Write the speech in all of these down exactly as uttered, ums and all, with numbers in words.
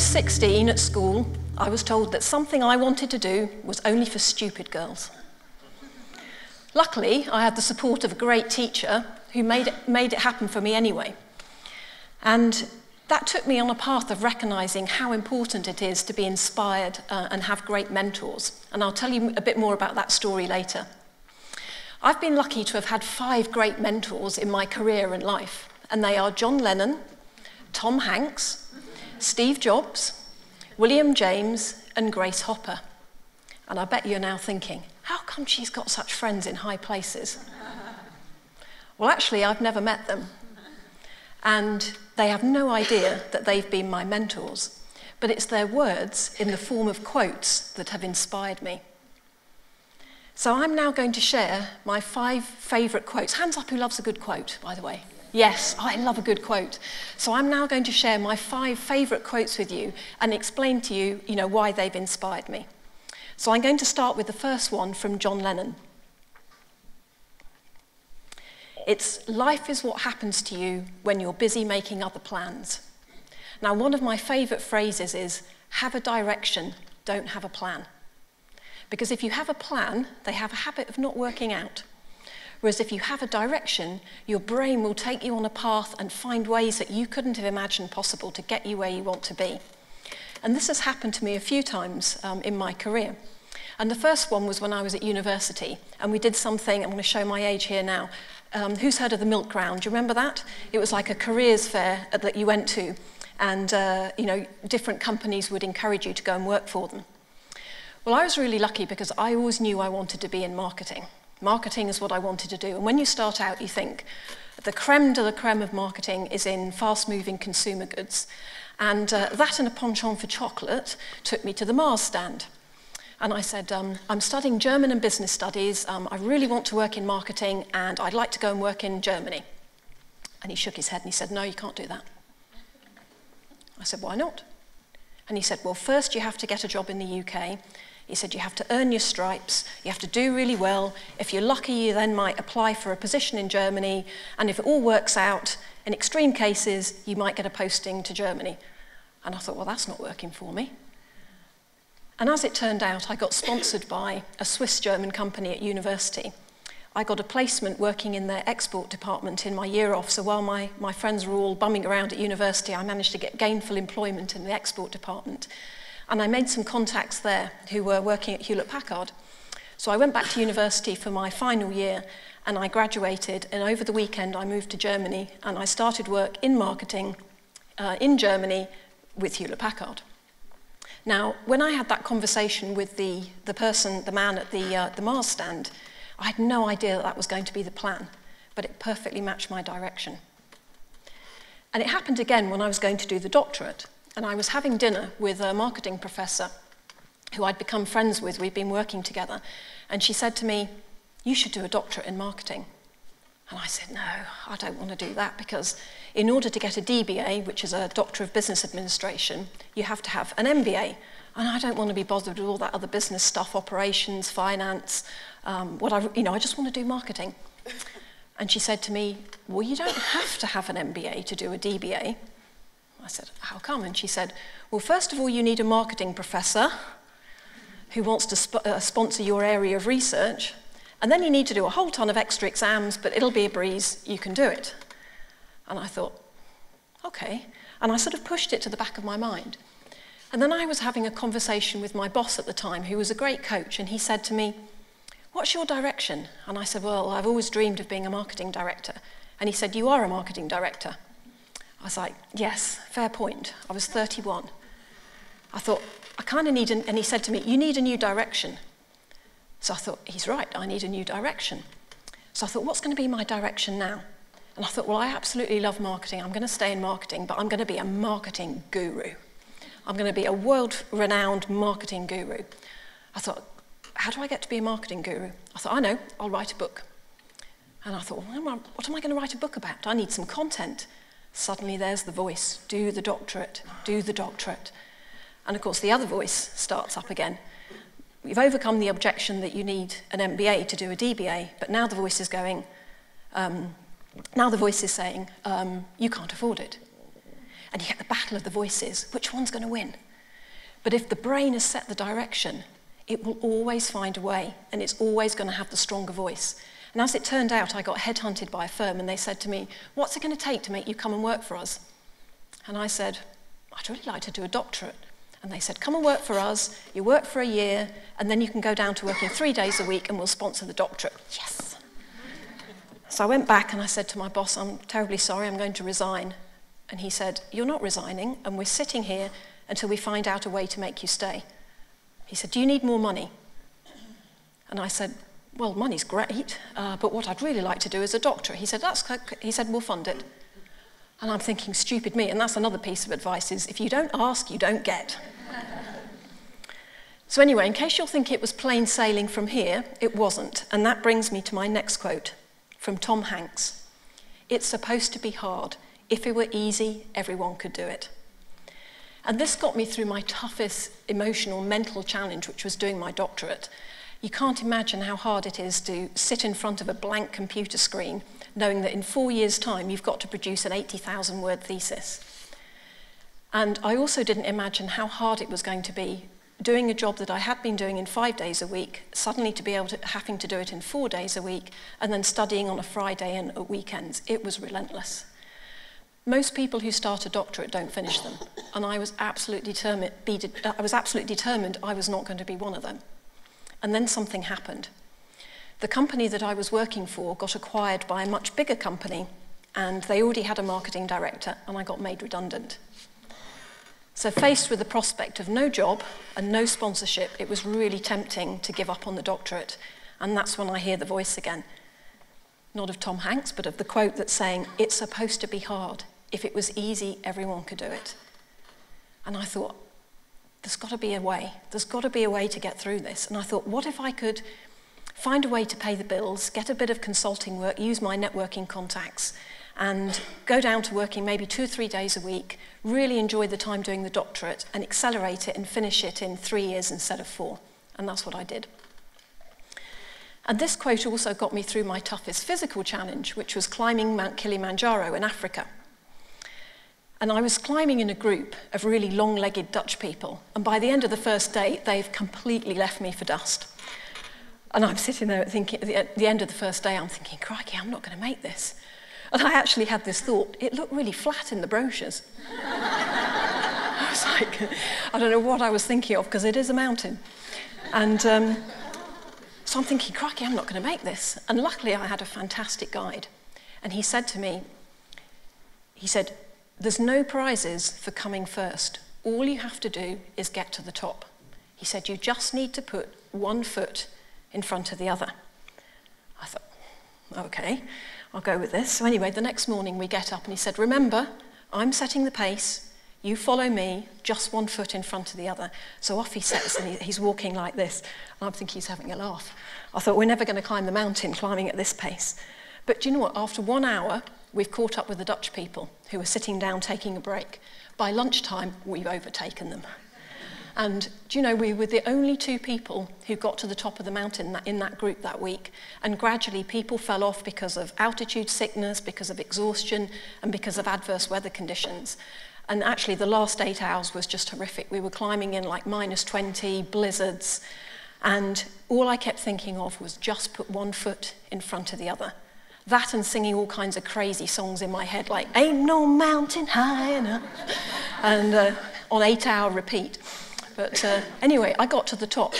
was sixteen at school, I was told that something I wanted to do was only for stupid girls. Luckily, I had the support of a great teacher who made it, made it happen for me anyway. And that took me on a path of recognizing how important it is to be inspired uh, and have great mentors. And I'll tell you a bit more about that story later. I've been lucky to have had five great mentors in my career and life, and they are John Lennon, Tom Hanks, Steve Jobs, William James, and Grace Hopper. And I bet you're now thinking, how come she's got such friends in high places? Well, actually, I've never met them. And they have no idea that they've been my mentors, but it's their words in the form of quotes that have inspired me. So I'm now going to share my five favourite quotes. Hands up who loves a good quote, by the way. Yes, I love a good quote. So I'm now going to share my five favourite quotes with you and explain to you, you know, why they've inspired me. So I'm going to start with the first one from John Lennon. It's, life is what happens to you when you're busy making other plans. Now, one of my favourite phrases is, have a direction, don't have a plan. Because if you have a plan, they have a habit of not working out. Whereas if you have a direction, your brain will take you on a path and find ways that you couldn't have imagined possible to get you where you want to be. And this has happened to me a few times um, in my career. And the first one was when I was at university, and we did something, I'm going to show my age here now. Um, who's heard of the milk round? Do you remember that? It was like a careers fair that you went to, and uh, you know, different companies would encourage you to go and work for them. Well, I was really lucky because I always knew I wanted to be in marketing. Marketing is what I wanted to do. And when you start out, you think, the creme de la creme of marketing is in fast-moving consumer goods. And uh, that and a penchant for chocolate took me to the Mars stand. And I said, um, I'm studying German and business studies. Um, I really want to work in marketing, and I'd like to go and work in Germany. And he shook his head and he said, no, you can't do that. I said, why not? And he said, well, first you have to get a job in the U K. He said, you have to earn your stripes, you have to do really well. If you're lucky, you then might apply for a position in Germany, and if it all works out, in extreme cases, you might get a posting to Germany. And I thought, well, that's not working for me. And as it turned out, I got sponsored by a Swiss-German company at university. I got a placement working in their export department in my year off, so while my, my friends were all bumming around at university, I managed to get gainful employment in the export department. And I made some contacts there who were working at Hewlett-Packard. So I went back to university for my final year, and I graduated, and over the weekend I moved to Germany, and I started work in marketing uh, in Germany with Hewlett-Packard. Now, when I had that conversation with the, the person, the man at the, uh, the Mars stand, I had no idea that that was going to be the plan, but it perfectly matched my direction. And it happened again when I was going to do the doctorate. And I was having dinner with a marketing professor who I'd become friends with. We'd been working together. And she said to me, you should do a doctorate in marketing. And I said, no, I don't want to do that, because in order to get a D B A, which is a Doctor of Business Administration, you have to have an M B A. And I don't want to be bothered with all that other business stuff, operations, finance. Um, what I, you know, I just want to do marketing. And she said to me, well, you don't have to have an M B A to do a D B A. I said, how come? And she said, well, first of all, you need a marketing professor who wants to sp uh, sponsor your area of research, and then you need to do a whole ton of extra exams, but it'll be a breeze, you can do it. And I thought, okay. And I sort of pushed it to the back of my mind. And then I was having a conversation with my boss at the time, who was a great coach, and he said to me, what's your direction? And I said, well, I've always dreamed of being a marketing director. And he said, you are a marketing director. I was like, yes, fair point. I was thirty-one. I thought, I kind of need, an, and he said to me, you need a new direction. So I thought, he's right, I need a new direction. So I thought, what's going to be my direction now? And I thought, well, I absolutely love marketing. I'm going to stay in marketing, but I'm going to be a marketing guru. I'm going to be a world-renowned marketing guru. I thought, how do I get to be a marketing guru? I thought, I know, I'll write a book. And I thought, well, what am I going to write a book about? I need some content. Suddenly there's the voice, do the doctorate, do the doctorate. And of course the other voice starts up again. You've overcome the objection that you need an M B A to do a D B A, but now the voice is going, um, now the voice is saying, um, you can't afford it. and you get the battle of the voices. Which one's going to win? But if the brain has set the direction, it will always find a way, and it's always going to have the stronger voice. And as it turned out, I got headhunted by a firm, and they said to me, what's it going to take to make you come and work for us? And I said, I'd really like to do a doctorate. And they said, come and work for us, you work for a year, and then you can go down to working three days a week, and we'll sponsor the doctorate. Yes! So I went back and I said to my boss, I'm terribly sorry, I'm going to resign. And he said, you're not resigning, and we're sitting here until we find out a way to make you stay. He said, do you need more money? And I said, well, money's great, uh, but what I'd really like to do is a doctorate. He said, that's okay. He said, we'll fund it. And I'm thinking, stupid me. And that's another piece of advice is, if you don't ask, you don't get. So anyway, in case you'll think it was plain sailing from here, it wasn't. And that brings me to my next quote from Tom Hanks. It's supposed to be hard. If it were easy, everyone could do it. And this got me through my toughest emotional, mental challenge, which was doing my doctorate. You can't imagine how hard it is to sit in front of a blank computer screen knowing that in four years' time you've got to produce an eighty thousand word thesis. And I also didn't imagine how hard it was going to be doing a job that I had been doing in five days a week, suddenly to be able to, having to do it in four days a week, and then studying on a Friday and at weekends. It was relentless. Most people who start a doctorate don't finish them, and I was absolutely determined, be de- I was absolutely determined I was not going to be one of them. And then something happened. The company that I was working for got acquired by a much bigger company, and they already had a marketing director, and I got made redundant. So faced with the prospect of no job and no sponsorship, it was really tempting to give up on the doctorate, and that's when I hear the voice again. Not of Tom Hanks, but of the quote that's saying, it's supposed to be hard. If it was easy, everyone could do it. And I thought, there's got to be a way. There's got to be a way to get through this. And I thought, what if I could find a way to pay the bills, get a bit of consulting work, use my networking contacts, and go down to working maybe two or three days a week, really enjoy the time doing the doctorate, and accelerate it and finish it in three years instead of four. And that's what I did. And this quote also got me through my toughest physical challenge, which was climbing Mount Kilimanjaro in Africa. And I was climbing in a group of really long-legged Dutch people, and by the end of the first day, they've completely left me for dust. And I'm sitting there thinking, at the end of the first day, I'm thinking, crikey, I'm not going to make this. And I actually had this thought, it looked really flat in the brochures. I was like, I don't know what I was thinking of, because it is a mountain. And um, so I'm thinking, crikey, I'm not going to make this. And luckily, I had a fantastic guide. And he said to me, he said, there's no prizes for coming first. All you have to do is get to the top. He said, you just need to put one foot in front of the other. I thought, okay, I'll go with this. So anyway, the next morning we get up and he said, remember, I'm setting the pace, you follow me, just one foot in front of the other. So off he sets and he's walking like this. And I think he's having a laugh. I thought, we're never going to climb the mountain climbing at this pace. But do you know what, after one hour, we've caught up with the Dutch people who were sitting down taking a break. By lunchtime, we've overtaken them. And do you know, we were the only two people who got to the top of the mountain in that group that week. And gradually, people fell off because of altitude sickness, because of exhaustion, and because of adverse weather conditions. And actually, the last eight hours was just horrific. We were climbing in like minus twenty, blizzards. And all I kept thinking of was just put one foot in front of the other. That and singing all kinds of crazy songs in my head, like, ain't no mountain high enough, and uh, on eight-hour repeat. But uh, anyway, I got to the top.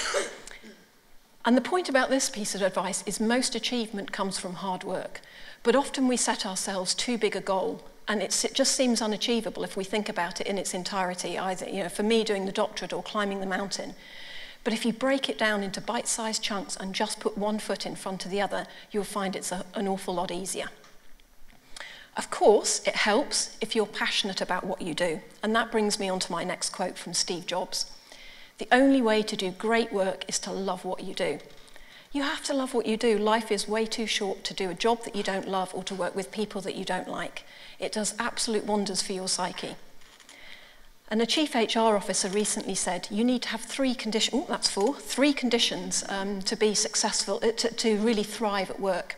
And the point about this piece of advice is most achievement comes from hard work. But often we set ourselves too big a goal, and it's, it just seems unachievable if we think about it in its entirety, either, you know, for me doing the doctorate or climbing the mountain. But if you break it down into bite-sized chunks and just put one foot in front of the other, you'll find it's a, an awful lot easier. Of course, it helps if you're passionate about what you do. And that brings me on to my next quote from Steve Jobs. The only way to do great work is to love what you do. You have to love what you do. Life is way too short to do a job that you don't love or to work with people that you don't like. It does absolute wonders for your psyche. And a chief H R officer recently said, you need to have three conditions, oh, that's four, three conditions um, to be successful, to, to really thrive at work.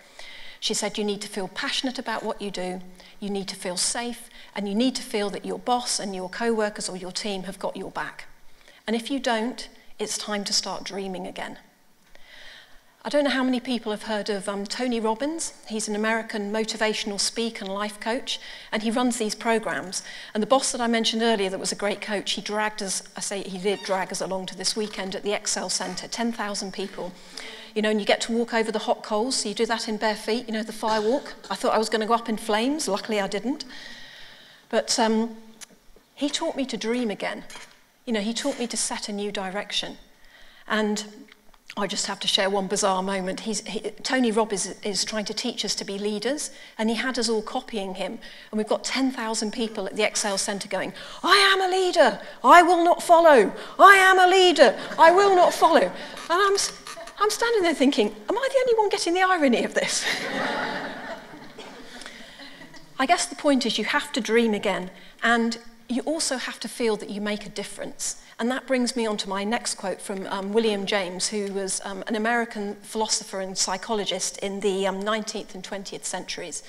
She said, you need to feel passionate about what you do, you need to feel safe, and you need to feel that your boss and your co-workers or your team have got your back. And if you don't, it's time to start dreaming again. I don't know how many people have heard of um, Tony Robbins. He's an American motivational speaker and life coach, and he runs these programs. And the boss that I mentioned earlier that was a great coach, he dragged us, I say he did drag us along to this weekend at the Excel Centre, ten thousand people. You know, and you get to walk over the hot coals, so you do that in bare feet, you know, the fire walk. I thought I was going to go up in flames, luckily I didn't. But um, he taught me to dream again. You know, he taught me to set a new direction. And I just have to share one bizarre moment. He's, he, Tony Robbins is, is trying to teach us to be leaders, and he had us all copying him. And we've got ten thousand people at the Excel Centre going, I am a leader, I will not follow. I am a leader, I will not follow. And I'm, I'm standing there thinking, am I the only one getting the irony of this? I guess the point is you have to dream again, and you also have to feel that you make a difference. And that brings me on to my next quote from um, William James, who was um, an American philosopher and psychologist in the um, nineteenth and twentieth centuries.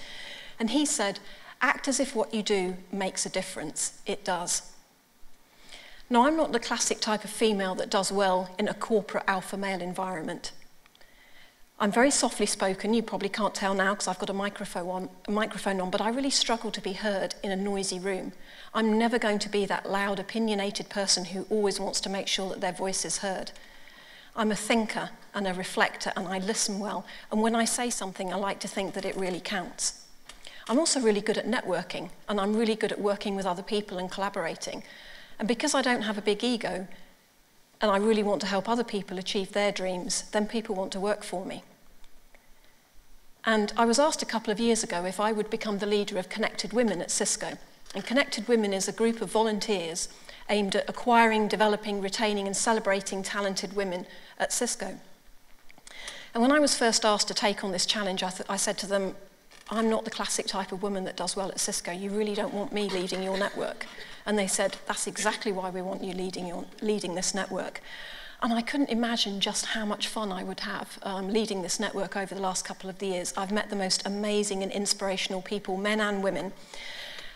And he said, act as if what you do makes a difference. It does. Now, I'm not the classic type of female that does well in a corporate alpha male environment. I'm very softly spoken. You probably can't tell now because I've got a microphone on, a microphone on, but I really struggle to be heard in a noisy room. I'm never going to be that loud, opinionated person who always wants to make sure that their voice is heard. I'm a thinker and a reflector, and I listen well. And when I say something, I like to think that it really counts. I'm also really good at networking, and I'm really good at working with other people and collaborating. And because I don't have a big ego, and I really want to help other people achieve their dreams, then people want to work for me. And I was asked a couple of years ago if I would become the leader of Connected Women at Cisco. And Connected Women is a group of volunteers aimed at acquiring, developing, retaining, and celebrating talented women at Cisco. And when I was first asked to take on this challenge, I, th I said to them, I'm not the classic type of woman that does well at Cisco. You really don't want me leading your network. And they said, that's exactly why we want you leading, your, leading this network. And I couldn't imagine just how much fun I would have um, leading this network over the last couple of years. I've met the most amazing and inspirational people, men and women.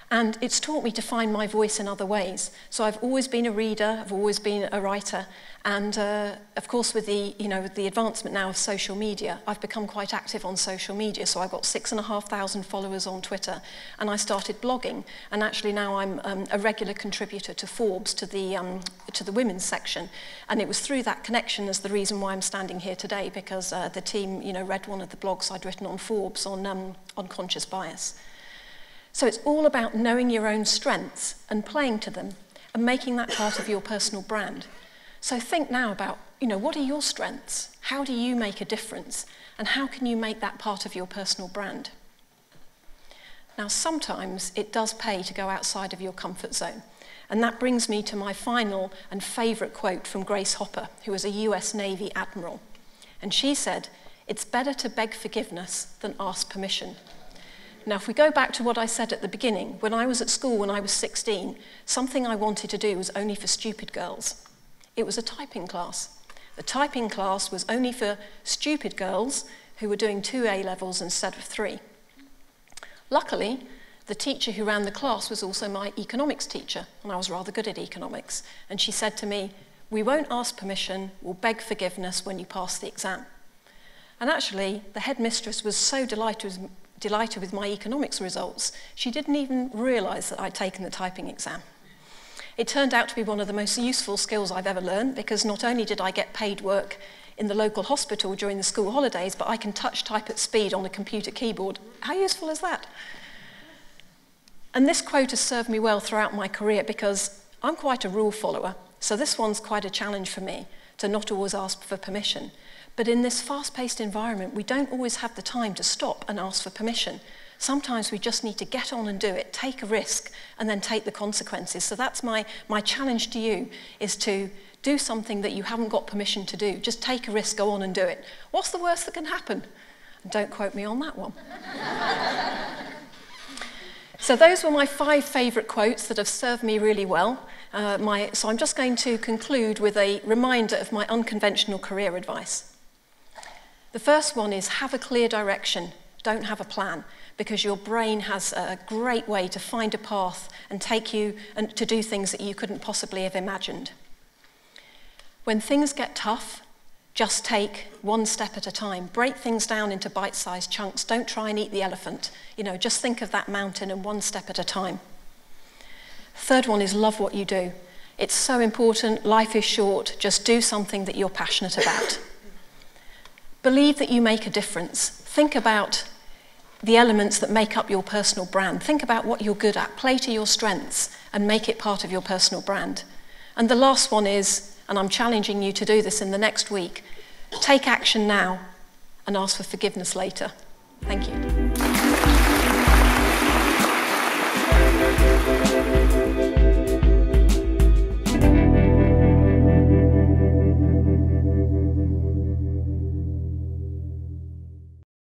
And it's taught me to find my voice in other ways. So I've always been a reader, I've always been a writer, and uh, of course with the, you know, with the advancement now of social media, I've become quite active on social media. So I've got six and a half thousand followers on Twitter, and I started blogging. And actually now I'm um, a regular contributor to Forbes, to the, um, to the women's section. And it was through that connection as the reason why I'm standing here today, because uh, the team, you know, read one of the blogs I'd written on Forbes on um, unconscious bias. So it's all about knowing your own strengths and playing to them and making that part of your personal brand. So think now about, you know, what are your strengths? How do you make a difference? And how can you make that part of your personal brand? Now, sometimes it does pay to go outside of your comfort zone. And that brings me to my final and favourite quote from Grace Hopper, who was a U S Navy admiral. And she said, it's better to beg forgiveness than ask permission. Now, if we go back to what I said at the beginning, when I was at school when I was sixteen, something I wanted to do was only for stupid girls. It was a typing class. The typing class was only for stupid girls who were doing two A levels instead of three. Luckily, the teacher who ran the class was also my economics teacher, and I was rather good at economics. And she said to me, we won't ask permission, we'll beg forgiveness when you pass the exam. And actually, the headmistress was so delighted with delighted with my economics results, she didn't even realise that I'd taken the typing exam. It turned out to be one of the most useful skills I've ever learned, because not only did I get paid work in the local hospital during the school holidays, but I can touch type at speed on a computer keyboard. How useful is that? And this quote has served me well throughout my career, because I'm quite a rule follower, so this one's quite a challenge for me to not always ask for permission. But in this fast-paced environment, we don't always have the time to stop and ask for permission. Sometimes we just need to get on and do it, take a risk, and then take the consequences. So that's my, my challenge to you, is to do something that you haven't got permission to do. Just take a risk, go on and do it. What's the worst that can happen? And don't quote me on that one. So those were my five favourite quotes that have served me really well. Uh, my, so I'm just going to conclude with a reminder of my unconventional career advice. The first one is have a clear direction, Don't have a plan, because your brain has a great way to find a path and take you and to do things that you couldn't possibly have imagined. When things get tough, just take one step at a time. Break things down into bite-sized chunks. Don't try and eat the elephant. You know, just think of that mountain and one step at a time. Third one is love what you do. It's so important. Life is short. Just do something that you're passionate about. Believe that you make a difference. Think about the elements that make up your personal brand. Think about what you're good at. Play to your strengths and make it part of your personal brand. And the last one is, and I'm challenging you to do this in the next week, take action now and ask for forgiveness later. Thank you.